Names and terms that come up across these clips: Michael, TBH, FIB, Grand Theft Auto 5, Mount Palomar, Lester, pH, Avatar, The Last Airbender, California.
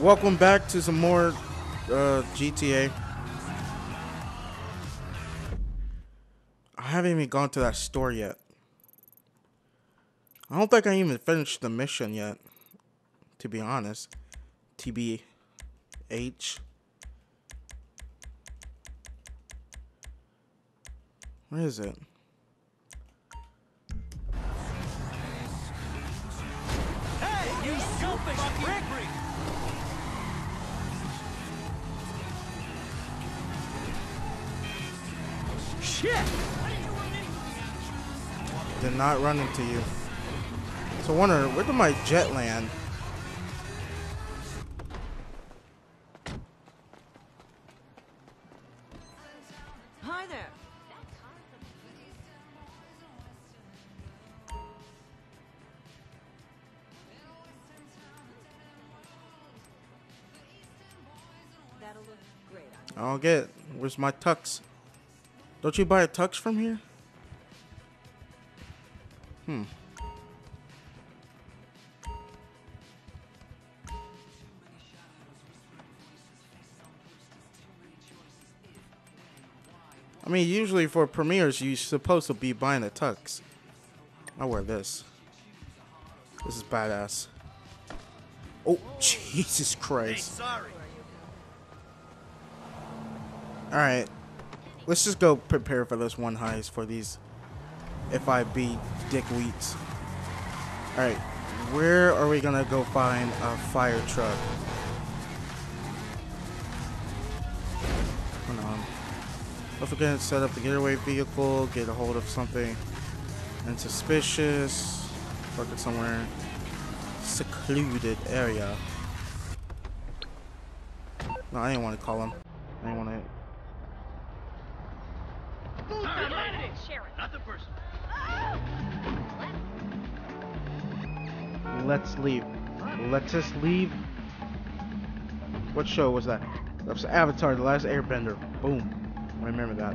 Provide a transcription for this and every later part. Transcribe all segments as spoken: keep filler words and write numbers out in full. Welcome back to some more uh, G T A. I haven't even gone to that store yet. I don't think I even finished the mission yet, to be honest. T B H. Where is it? Hey, you selfish prick! Shit! Did not run into you. So I wonder, where did my jet land? Hi there. That'll look great. I'll get it. Where's my tux? Don't you buy a tux from here? Hmm. I mean, usually for premieres, you're supposed to be buying a tux. I'll wear this. This is badass. Oh, Jesus Christ. Alright. Let's just go prepare for this one heist for these F I B dickweeds. Alright, where are we gonna go find a fire truck? Hold on. Don't forget to set up the getaway vehicle, get a hold of something unsuspicious, park it somewhere secluded area. No, I didn't want to call him. I didn't want to. Let's leave. Let's us leave. What show was that? That was Avatar, The Last Airbender. Boom. I remember that.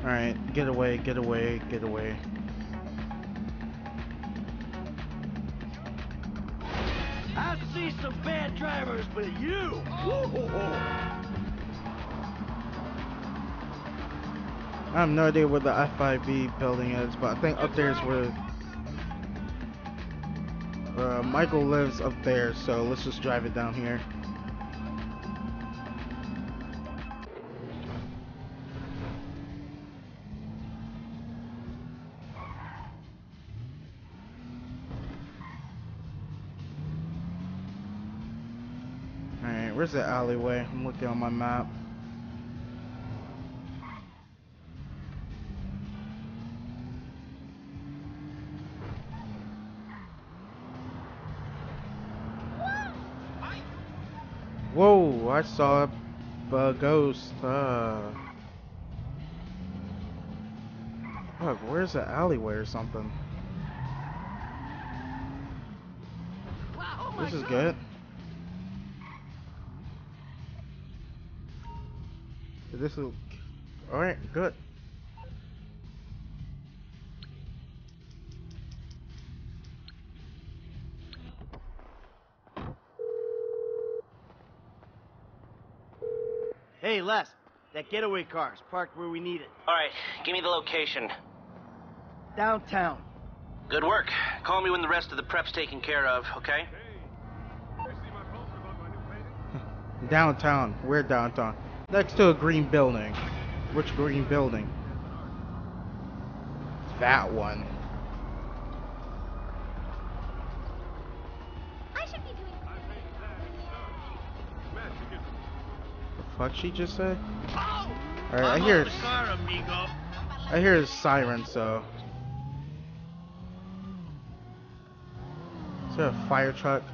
Alright, get away, get away, get away. I see some bad drivers, but you! I have no idea where the F I B building is, but I think up there is where uh, Michael lives up there, so let's just drive it down here. Alright, where's the alleyway? I'm looking on my map. Whoa, I saw a ghost. Uh, fuck, where's the alleyway or something? Wow, oh this is God. Good. This is alright, good. Hey, Les, that getaway car is parked where we need it. All right, give me the location. Downtown. Good work. Call me when the rest of the prep's taken care of, okay? Hey, I see my poster about my new painting. Downtown. We're downtown. Next to a green building. Which green building? That one. Fuck she just said? Oh, Alright, I hear a, car, amigo. I hear a siren, so. Is there a fire truck?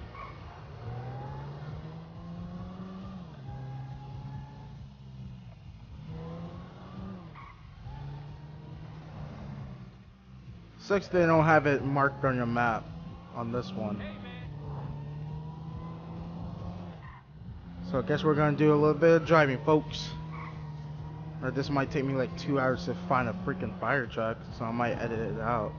Sucks they don't have it marked on your map on this one. So I guess we're gonna do a little bit of driving, folks. Or this might take me like two hours to find a freaking fire truck, so I might edit it out.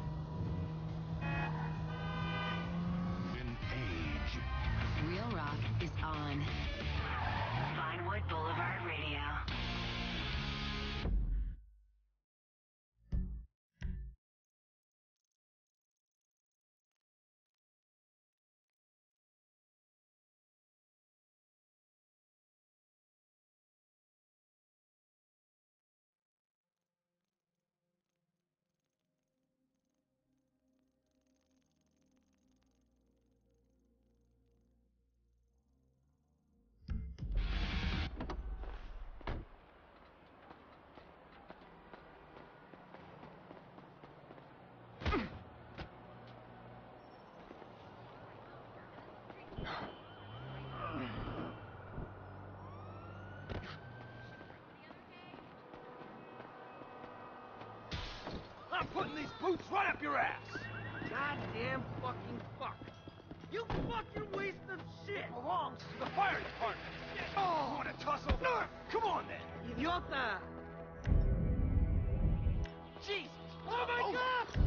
putting these boots right up your ass! Goddamn fucking fuck. You fucking waste of shit! Belongs to the fire department! Oh, you wanna tussle? No! Come on then! Idiota! Jesus! Oh my oh. God!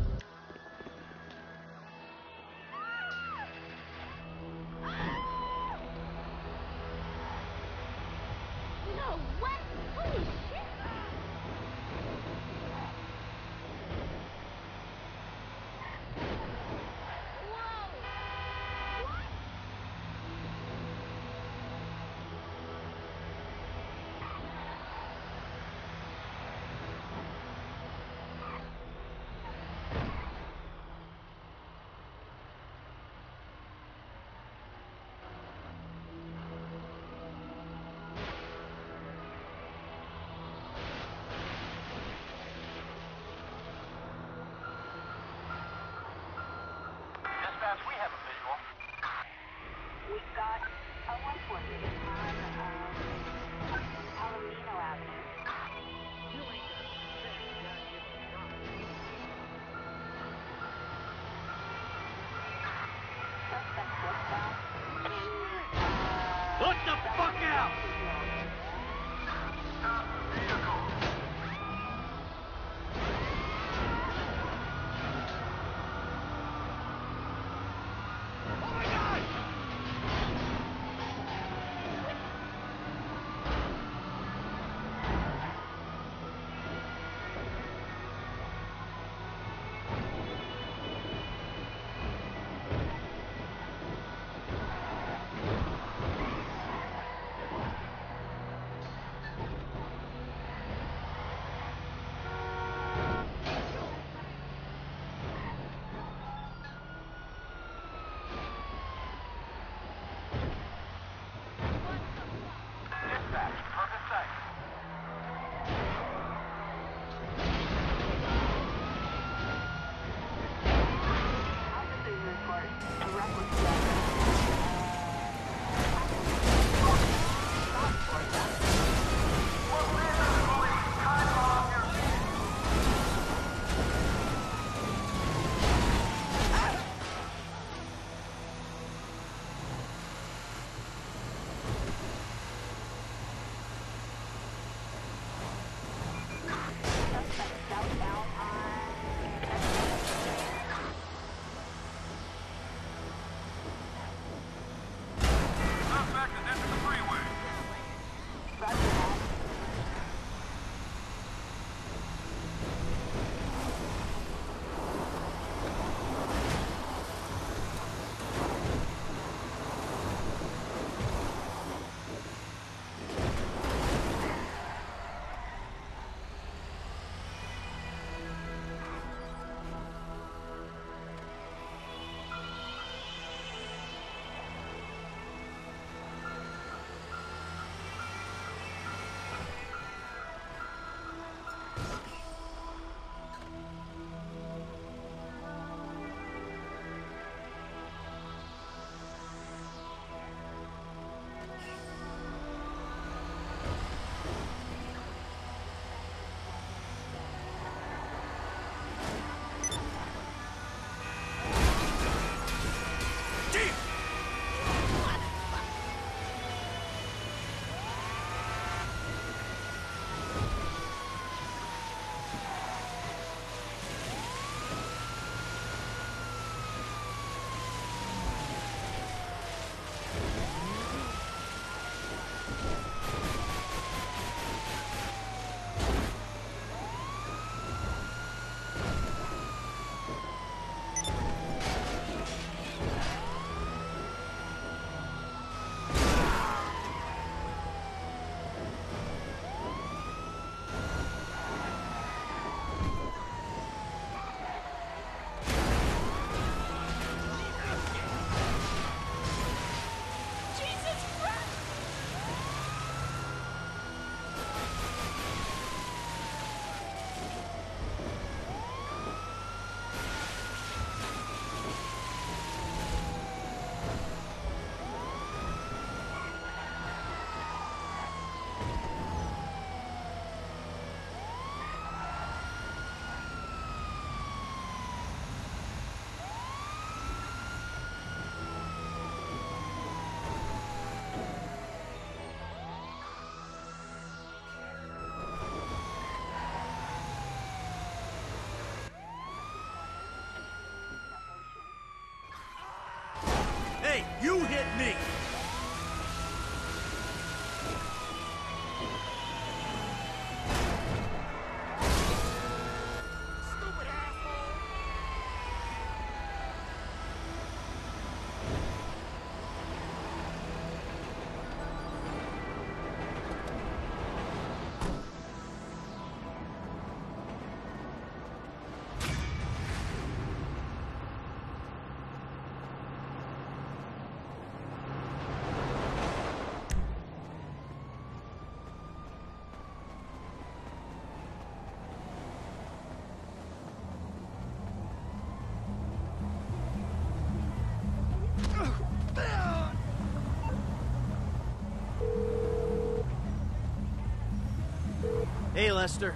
Hey, Lester.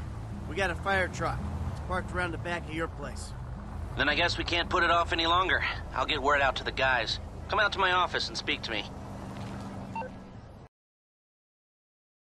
We got a fire truck. It's parked around the back of your place. Then I guess we can't put it off any longer. I'll get word out to the guys. Come out to my office and speak to me.